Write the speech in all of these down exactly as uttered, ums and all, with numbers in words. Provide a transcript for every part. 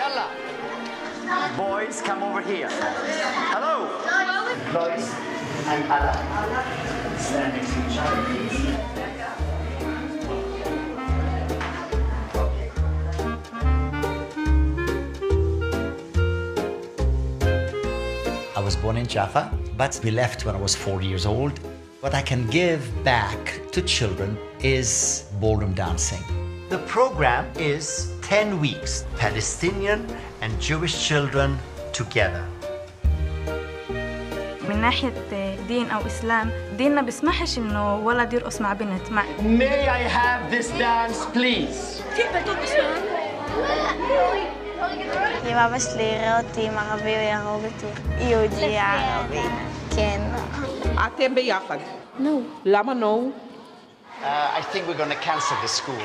Yalla. Boys, come over here. Hello. Lois and Ala. Stand next to each other, please. I was born in Jaffa, but we left when I was four years old. What I can give back to children is ballroom dancing. The program is ten weeks, Palestinian and Jewish children together. من ناحية دين أو إسلام ديننا بيسمحش إنه ولد يرقص مع بنت. May I have this dance, please? لما بس ليروتي عربي ويروتي يودي عربي كان. عتيم بيافق. No. لما no. I think we're gonna cancel the school.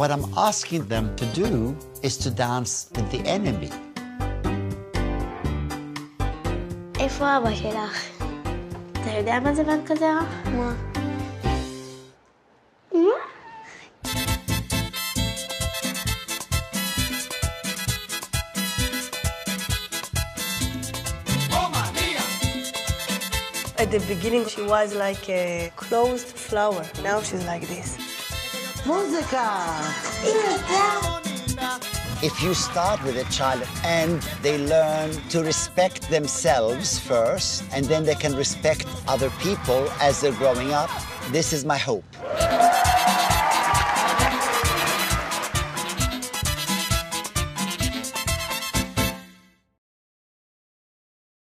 What I'm asking them to do is to dance with the enemy. At the beginning, she was like a closed flower. Now she's like this. If you start with a child and they learn to respect themselves first, and then they can respect other people as they're growing up, this is my hope.